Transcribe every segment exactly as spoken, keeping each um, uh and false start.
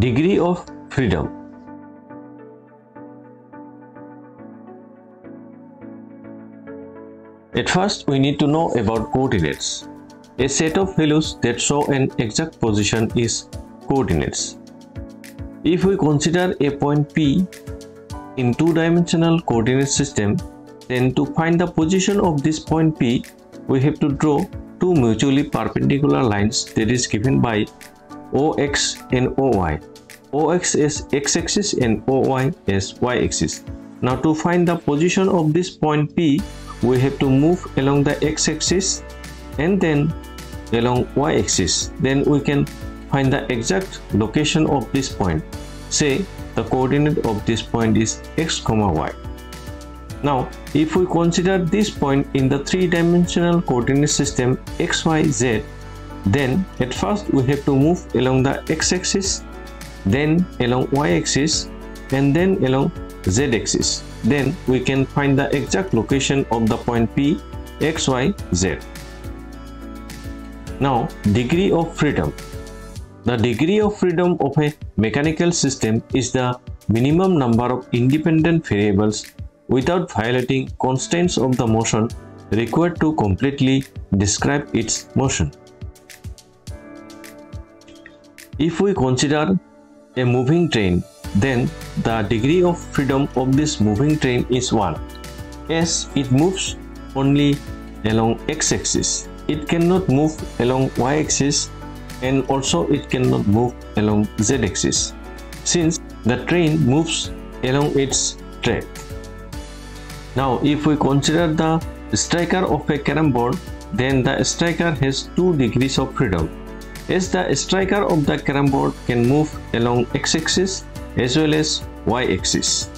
Degree of freedom. At first, we need to know about coordinates. A set of values that show an exact position is coordinates. If we consider a point P in two-dimensional coordinate system, then to find the position of this point P, we have to draw two mutually perpendicular lines that is given by O X and O Y. O X is x-axis and O Y is y-axis. Now to find the position of this point P, we have to move along the x-axis and then along y-axis. Then we can find the exact location of this point. Say the coordinate of this point is x, y. Now if we consider this point in the three-dimensional coordinate system x, y, z, then at first we have to move along the x-axis, then along y-axis, and then along z-axis. Then we can find the exact location of the point P, x, y, z. Now degree of freedom. The degree of freedom of a mechanical system is the minimum number of independent variables without violating constraints of the motion required to completely describe its motion. If we consider a moving train, then the degree of freedom of this moving train is one, as it moves only along x-axis. It cannot move along y-axis, and also it cannot move along z-axis, since the train moves along its track. Now, if we consider the striker of a carom board, then the striker has two degrees of freedom, as the striker of the carom board can move along x-axis as well as y-axis.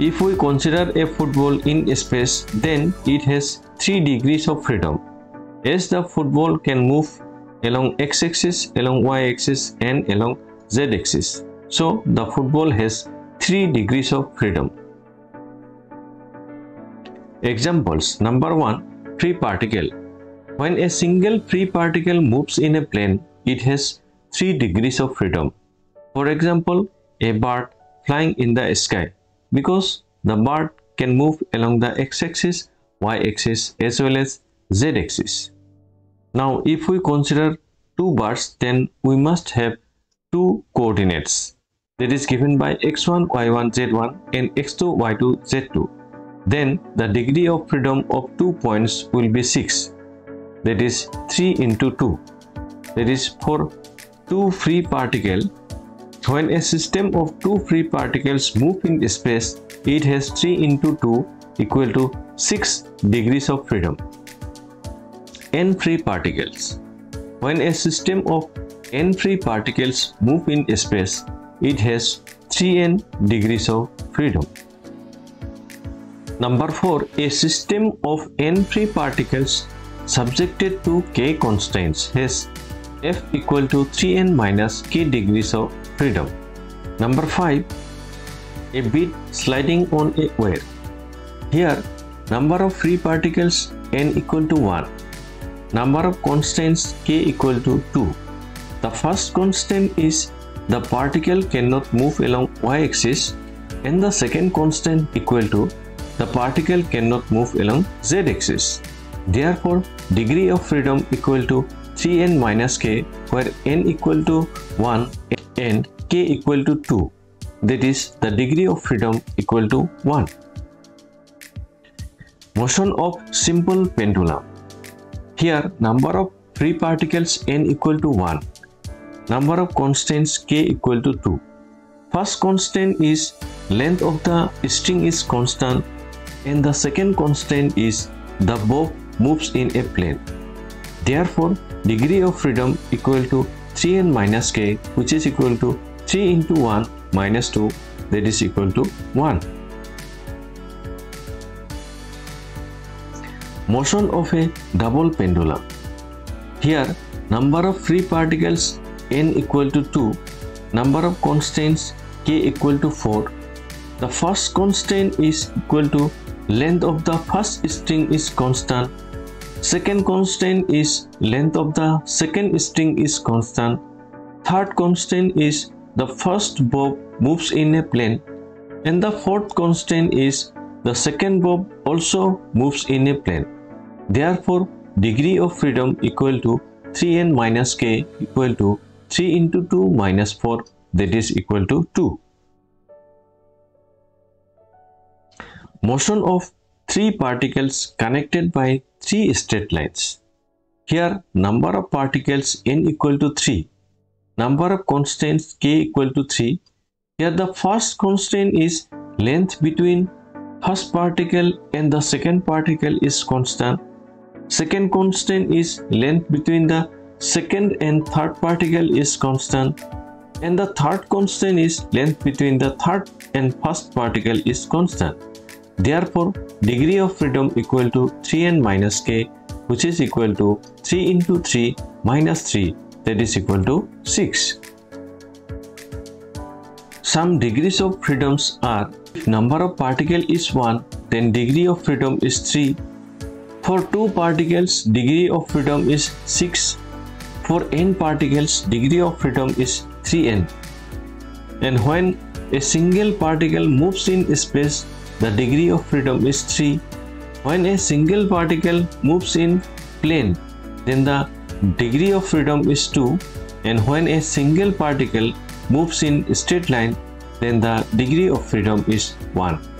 If we consider a football in space, then it has three degrees of freedom, as the football can move along x-axis, along y-axis, and along z-axis. So the football has three degrees of freedom. Examples. Number one, free particle. When a single free particle moves in a plane, it has three degrees of freedom. For example, a bird flying in the sky, because the bird can move along the x-axis, y-axis, as well as z-axis. Now, if we consider two birds, then we must have two coordinates that is given by x one, y one, z one, and x two, y two, z two. Then the degree of freedom of two points will be six. That is three into two. That is for two free particle. When a system of two free particles move in space, it has three into two equal to six degrees of freedom. N free particles. When a system of n free particles move in space, it has three n degrees of freedom. Number four, a system of n free particles subjected to k constraints has f equal to three n minus k degrees of freedom. Number five, a bit sliding on a wire. Here, number of free particles n equal to one. Number of constraints k equal to two. The first constraint is the particle cannot move along y-axis, and the second constant equal to the particle cannot move along z-axis. Therefore, degree of freedom equal to three n minus k, where n equal to one and k equal to two. That is, the degree of freedom equal to one. Motion of simple pendulum. Here, number of free particles n equal to one. Number of constants k equal to two. First constant is length of the string is constant, and the second constant is the bob moves in a plane. Therefore, degree of freedom equal to three n minus k, which is equal to three into one minus two, that is equal to one. Motion of a double pendulum. Here, number of free particles n equal to two, number of constants k equal to four. The first constant is equal to length of the first string is constant, second constant is length of the second string is constant, Third constant is the first bob moves in a plane, and the fourth constant is the second bob also moves in a plane. Therefore, degree of freedom equal to three n minus k equal to three into two minus four, that is equal to two. Motion of three particles connected by three straight lines. Here, number of particles n equal to three. Number of constants k equal to three. Here the first constant is length between first particle and the second particle is constant. Second constant is length between the second and third particle is constant. And the third constant is length between the third and first particle is constant. Therefore, degree of freedom equal to three n minus k, which is equal to three into three minus three, that is equal to six. Some degrees of freedoms are: if number of particle is one, then degree of freedom is three. For two particles, degree of freedom is six. For n particles, degree of freedom is three n. And when a single particle moves in space, the degree of freedom is three. When a single particle moves in plane, then the degree of freedom is two, and when a single particle moves in straight line, then the degree of freedom is one.